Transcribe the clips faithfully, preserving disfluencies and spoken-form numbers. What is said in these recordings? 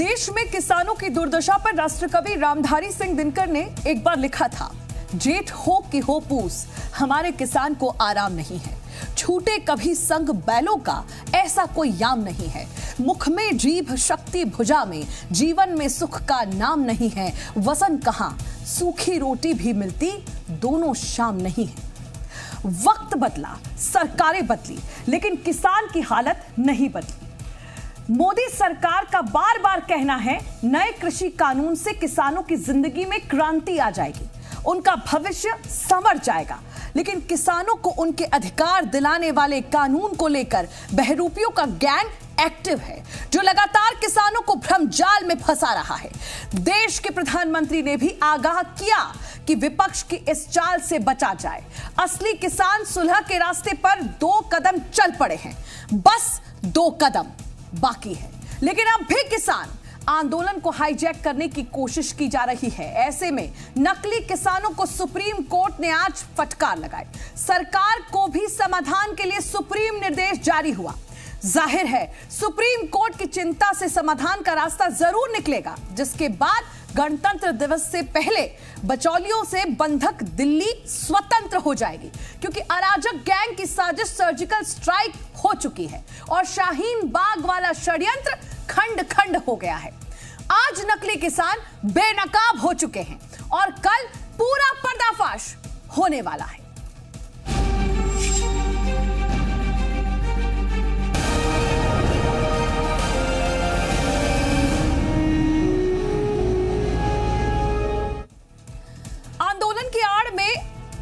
देश में किसानों की दुर्दशा पर राष्ट्रकवि रामधारी सिंह दिनकर ने एक बार लिखा था, जेठ हो कि हो पूस, हमारे किसान को आराम नहीं है। छूटे कभी संग बैलों का, ऐसा कोई याम नहीं है। मुख में जीभ शक्ति भुजा में, जीवन में सुख का नाम नहीं है। वजन कहाँ, सूखी रोटी भी मिलती, दोनों शाम नहीं है। वक्त बदला, सरकारें बदली, लेकिन किसान की हालत नहीं बदली। मोदी सरकार का बार बार कहना है, नए कृषि कानून से किसानों की जिंदगी में क्रांति आ जाएगी, उनका भविष्य संवर जाएगा, लेकिन किसानों को उनके अधिकार दिलाने वाले कानून को लेकर बहरूपियों का गैंग एक्टिव है, जो लगातार किसानों को भ्रमजाल में फंसा रहा है। देश के प्रधानमंत्री ने भी आगाह किया कि विपक्ष की इस चाल से बचा जाए। असली किसान सुलह के रास्ते पर दो कदम चल पड़े हैं, बस दो कदम बाकी है, लेकिन अब भी किसान आंदोलन को हाईजैक करने की कोशिश की जा रही है। ऐसे में नकली किसानों को सुप्रीम कोर्ट ने आज फटकार लगाई। सरकार को भी समाधान के लिए सुप्रीम निर्देश जारी हुआ। जाहिर है सुप्रीम कोर्ट की चिंता से समाधान का रास्ता जरूर निकलेगा, जिसके बाद गणतंत्र दिवस से पहले बिचौलियों से बंधक दिल्ली स्वतंत्र हो जाएगी, क्योंकि अराजक गैंग की साजिश सर्जिकल स्ट्राइक हो चुकी है और शाहीन बाग वाला षड्यंत्र खंड खंड हो गया है। आज नकली किसान बेनकाब हो चुके हैं और कल पूरा पर्दाफाश होने वाला है।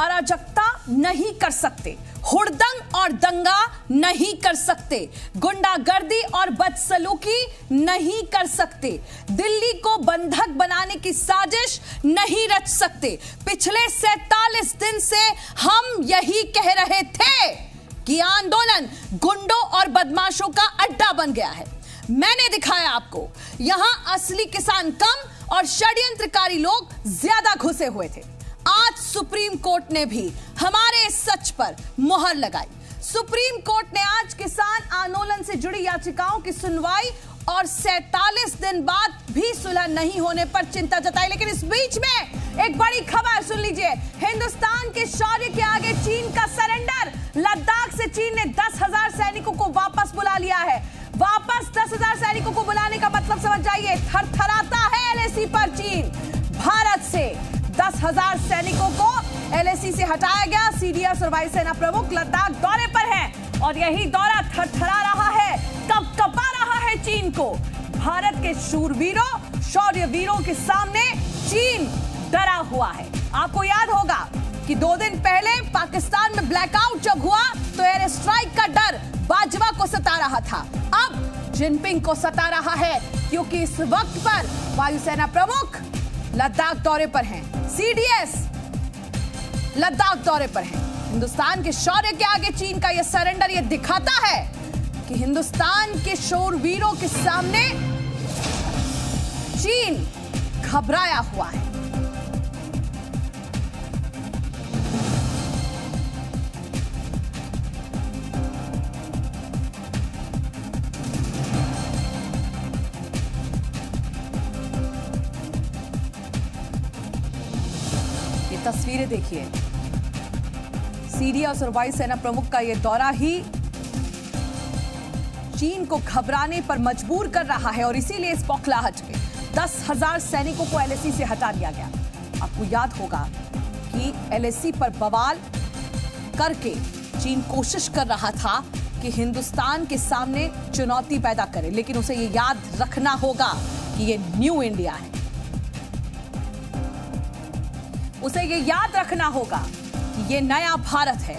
अराजकता नहीं कर सकते, हुड़दंग और दंगा नहीं कर सकते, गुंडागर्दी और बदसलूकी नहीं कर सकते, दिल्ली को बंधक बनाने की साजिश नहीं रच सकते। पिछले सैतालीस दिन से हम यही कह रहे थे कि आंदोलन गुंडों और बदमाशों का अड्डा बन गया है। मैंने दिखाया आपको, यहां असली किसान कम और षड्यंत्रकारी लोग ज्यादा घुसे हुए थे। आज सुप्रीम कोर्ट ने भी हमारे सच पर मोहर लगाई। सुप्रीम कोर्ट ने आज किसान आंदोलन से जुड़ी याचिकाओं की सुनवाई और सैतालीस दिन बाद भी सुलह नहीं होने पर चिंता जताई। लेकिन इस बीच में एक बड़ी खबर सुन लीजिए। हिंदुस्तान के शौर्य के आगे चीन का सरेंडर। लद्दाख से चीन ने दस हजार सैनिकों को वापस बुला लिया है। वापस दस हजार सैनिकों को बुलाने का मतलब समझ जाइए, थरथराता है एलएसी पर चीन। भारत से दस हजार सैनिकों को एलएसी से हटाया गया। सीडीएस और वायुसेना प्रमुख लद्दाख दौरे पर हैं और यही दौरा थरथरा रहा है, कंपकपा रहा है चीन को। भारत के शूरवीरों, शौर्य वीरों के सामने चीन डरा हुआ है। आपको याद होगा कि दो दिन पहले पाकिस्तान में ब्लैकआउट जब हुआ तो एयर स्ट्राइक का डर बाजवा को सता रहा था, अब जिनपिंग को सता रहा है, क्योंकि इस वक्त पर वायुसेना प्रमुख लद्दाख दौरे पर हैं, सीडीएस लद्दाख दौरे पर हैं। हिंदुस्तान के शौर्य के आगे चीन का यह सरेंडर यह दिखाता है कि हिंदुस्तान के शूरवीरों के सामने चीन घबराया हुआ है। तस्वीरें देखिए, सीरिया और वायुसेना प्रमुख का यह दौरा ही चीन को घबराने पर मजबूर कर रहा है और इसीलिए इस बौखलाहट में दस हजार सैनिकों को एलएसी से हटा दिया गया। आपको याद होगा कि एलएसी पर बवाल करके चीन कोशिश कर रहा था कि हिंदुस्तान के सामने चुनौती पैदा करे, लेकिन उसे ये याद रखना होगा कि ये न्यू इंडिया है। उसे ये याद रखना होगा कि ये नया भारत है,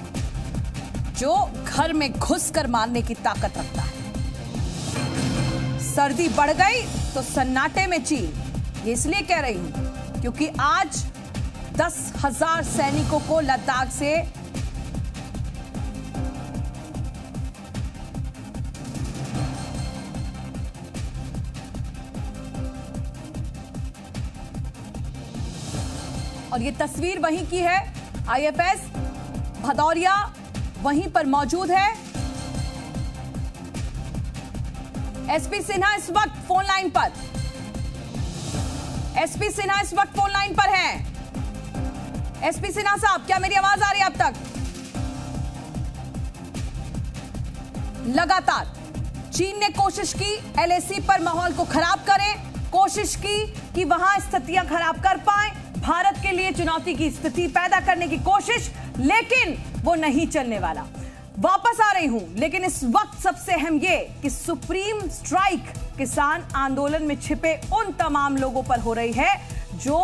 जो घर में घुसकर मारने की ताकत रखता है। सर्दी बढ़ गई तो सन्नाटे में चीन, ये इसलिए कह रही हूं क्योंकि आज दस हजार सैनिकों को लद्दाख से और ये तस्वीर वहीं की है, आईएफएस भदौरिया वहीं पर मौजूद है। एसपी सिन्हा इस वक्त फोन लाइन पर एसपी सिन्हा इस वक्त फोन लाइन पर हैं। एसपी सिन्हा साहब, क्या मेरी आवाज आ रही है अब तक? लगातार चीन ने कोशिश की एलएसी पर माहौल को खराब करें, कोशिश की कि वहां स्थितियां खराब कर पाए, भारत के लिए चुनौती की स्थिति पैदा करने की कोशिश, लेकिन वो नहीं चलने वाला। वापस आ रही हूं, लेकिन इस वक्त सबसे अहम ये कि सुप्रीम स्ट्राइक किसान आंदोलन में छिपे उन तमाम लोगों पर हो रही है जो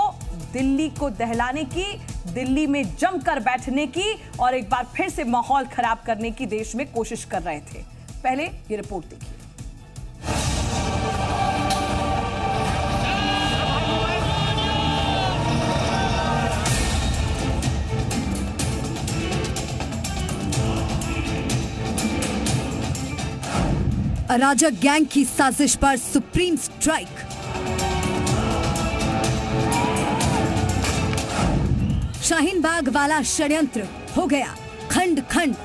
दिल्ली को दहलाने की, दिल्ली में जमकर बैठने की और एक बार फिर से माहौल खराब करने की देश में कोशिश कर रहे थे। पहले ये रिपोर्ट देखिए। अराजक गैंग की साजिश पर सुप्रीम स्ट्राइक। शाहीन बाग वाला षड्यंत्र हो गया खंड खंड।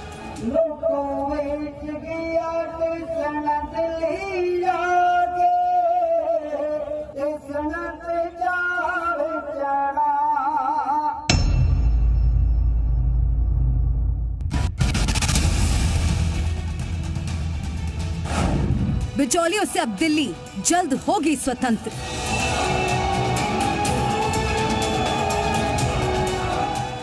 बिचौलियों से अब दिल्ली जल्द होगी स्वतंत्र।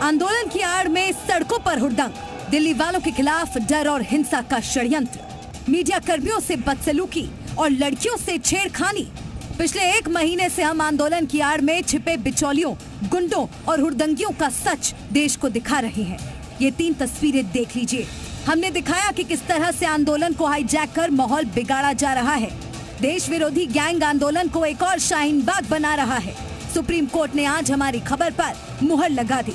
आंदोलन की आड़ में सड़कों पर हुड़दंग, दिल्ली वालों के खिलाफ डर और हिंसा का षड्यंत्र, मीडिया कर्मियों से बदसलूकी और लड़कियों से छेड़खानी। पिछले एक महीने से हम आंदोलन की आड़ में छिपे बिचौलियों, गुंडों और हुड़दंगियों का सच देश को दिखा रहे हैं। ये तीन तस्वीरें देख लीजिए। हमने दिखाया कि किस तरह से आंदोलन को हाईजैक कर माहौल बिगाड़ा जा रहा है। देश विरोधी गैंग आंदोलन को एक और शाहीन बाग बना रहा है। सुप्रीम कोर्ट ने आज हमारी खबर पर मुहर लगा दी।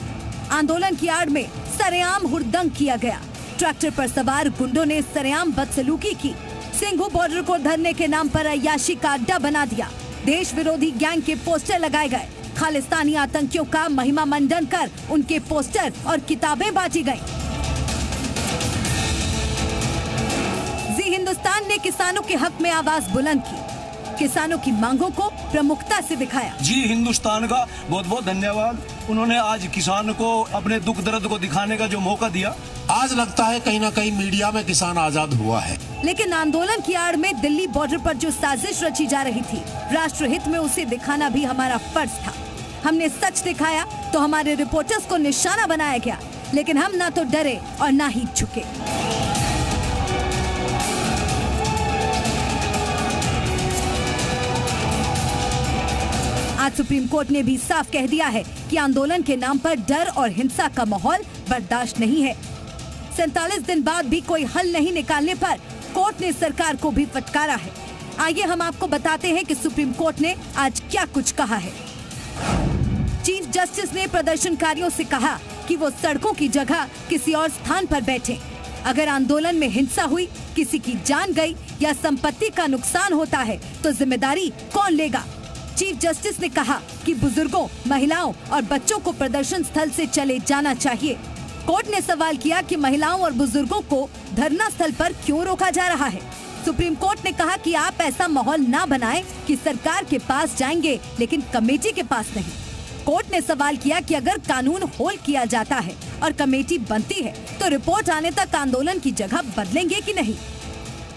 आंदोलन की आड़ में सरेआम हुड़दंग किया गया। ट्रैक्टर पर सवार गुंडों ने सरेआम बदसलूकी की। सिंघु बॉर्डर को धरने के नाम पर अय्याशी का अड्डा बना दिया। देश विरोधी गैंग के पोस्टर लगाए गए। खालिस्तानी आतंकियों का महिमा मंडन कर उनके पोस्टर और किताबें बांटी गयी। हिंदुस्तान ने किसानों के हक में आवाज बुलंद की, किसानों की मांगों को प्रमुखता से दिखाया। जी हिंदुस्तान का बहुत बहुत धन्यवाद। उन्होंने आज किसान को अपने दुख दर्द को दिखाने का जो मौका दिया। आज लगता है कहीं ना कहीं मीडिया में किसान आजाद हुआ है। लेकिन आंदोलन की आड़ में दिल्ली बॉर्डर पर जो साजिश रची जा रही थी, राष्ट्र हित में उसे दिखाना भी हमारा फर्ज था। हमने सच दिखाया तो हमारे रिपोर्टर्स को निशाना बनाया गया, लेकिन हम न तो डरे और न ही झुके। आज सुप्रीम कोर्ट ने भी साफ कह दिया है कि आंदोलन के नाम पर डर और हिंसा का माहौल बर्दाश्त नहीं है। सैतालीस दिन बाद भी कोई हल नहीं निकालने पर कोर्ट ने सरकार को भी फटकारा है। आइए हम आपको बताते हैं कि सुप्रीम कोर्ट ने आज क्या कुछ कहा है। चीफ जस्टिस ने प्रदर्शनकारियों से कहा कि वो सड़कों की जगह किसी और स्थान पर बैठे। अगर आंदोलन में हिंसा हुई, किसी की जान गयी या संपत्ति का नुकसान होता है तो जिम्मेदारी कौन लेगा। चीफ जस्टिस ने कहा कि बुजुर्गों, महिलाओं और बच्चों को प्रदर्शन स्थल से चले जाना चाहिए। कोर्ट ने सवाल किया कि महिलाओं और बुजुर्गों को धरना स्थल पर क्यों रोका जा रहा है। सुप्रीम कोर्ट ने कहा कि आप ऐसा माहौल ना बनाएं कि सरकार के पास जाएंगे लेकिन कमेटी के पास नहीं। कोर्ट ने सवाल किया कि अगर कानून होल किया जाता है और कमेटी बनती है तो रिपोर्ट आने तक आंदोलन की जगह बदलेंगे कि नहीं।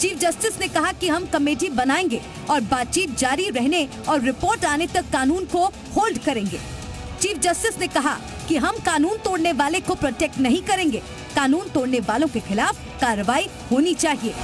चीफ जस्टिस ने कहा कि हम कमेटी बनाएंगे और बातचीत जारी रहने और रिपोर्ट आने तक कानून को होल्ड करेंगे। चीफ जस्टिस ने कहा कि हम कानून तोड़ने वाले को प्रोटेक्ट नहीं करेंगे, कानून तोड़ने वालों के खिलाफ कार्रवाई होनी चाहिए।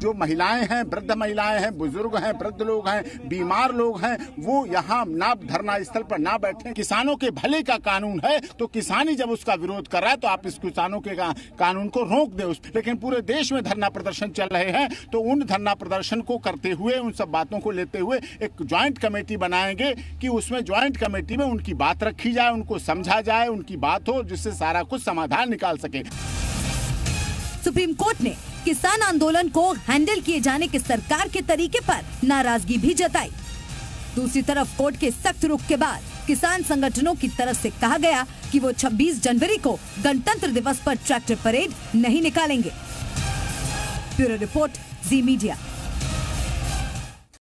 जो महिलाएं हैं, वृद्ध महिलाएं हैं, बुजुर्ग हैं, वृद्ध लोग हैं, बीमार लोग हैं, वो यहाँ ना धरना स्थल पर ना बैठें। किसानों के भले का कानून है तो किसान ही जब उसका विरोध कर रहा है तो आप इस किसानों के का, कानून को रोक दें। उस लेकिन पूरे देश में धरना प्रदर्शन चल रहे हैं तो उन धरना प्रदर्शन को करते हुए, उन सब बातों को लेते हुए एक ज्वाइंट कमेटी बनाएंगे कि उसमें ज्वाइंट कमेटी में उनकी बात रखी जाए, उनको समझा जाए, उनकी बात हो जिससे सारा कुछ समाधान निकाल सके। सुप्रीम कोर्ट ने किसान आंदोलन को हैंडल किए जाने के सरकार के तरीके पर नाराजगी भी जताई। दूसरी तरफ कोर्ट के सख्त रुख के बाद किसान संगठनों की तरफ से कहा गया कि वो छब्बीस जनवरी को गणतंत्र दिवस पर ट्रैक्टर परेड नहीं निकालेंगे। ब्यूरो रिपोर्ट, जी मीडिया।